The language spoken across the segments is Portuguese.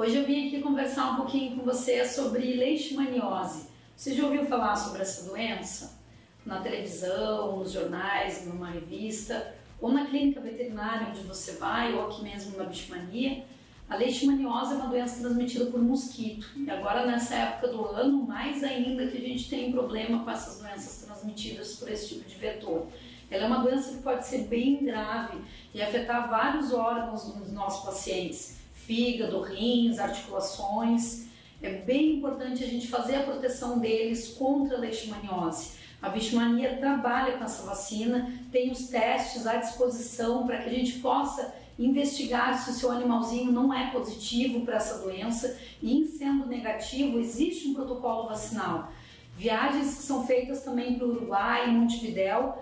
Hoje eu vim aqui conversar um pouquinho com você sobre leishmaniose. Você já ouviu falar sobre essa doença? Na televisão, nos jornais, numa revista, ou na clínica veterinária onde você vai, ou aqui mesmo na Bichomania. A leishmaniose é uma doença transmitida por mosquito. E agora nessa época do ano, mais ainda que a gente tem problema com essas doenças transmitidas por esse tipo de vetor. Ela é uma doença que pode ser bem grave e afetar vários órgãos dos nossos pacientes. Fígado, rins, articulações. É bem importante a gente fazer a proteção deles contra a leishmaniose. A Bichomania trabalha com essa vacina, tem os testes à disposição para que a gente possa investigar se o seu animalzinho não é positivo para essa doença e, em sendo negativo, existe um protocolo vacinal. Viagens que são feitas também para o Uruguai e Montevidéu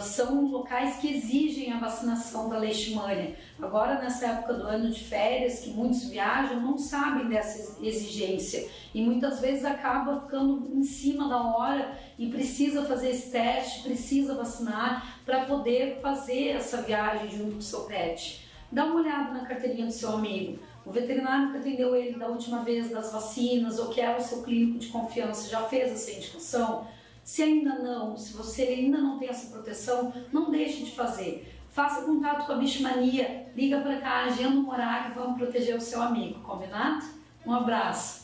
são locais que exigem a vacinação da leishmania. Agora, nessa época do ano de férias, que muitos viajam, não sabem dessa exigência e muitas vezes acaba ficando em cima da hora e precisa fazer esse teste, precisa vacinar para poder fazer essa viagem junto com o seu pet. Dá uma olhada na carteirinha do seu amigo. O veterinário que atendeu ele da última vez das vacinas ou que era o seu clínico de confiança já fez essa indicação? Se ainda não, se você ainda não tem essa proteção, não deixe de fazer. Faça contato com a Bichomania, liga para cá, agenda um horário, vamos proteger o seu amigo, combinado? Um abraço!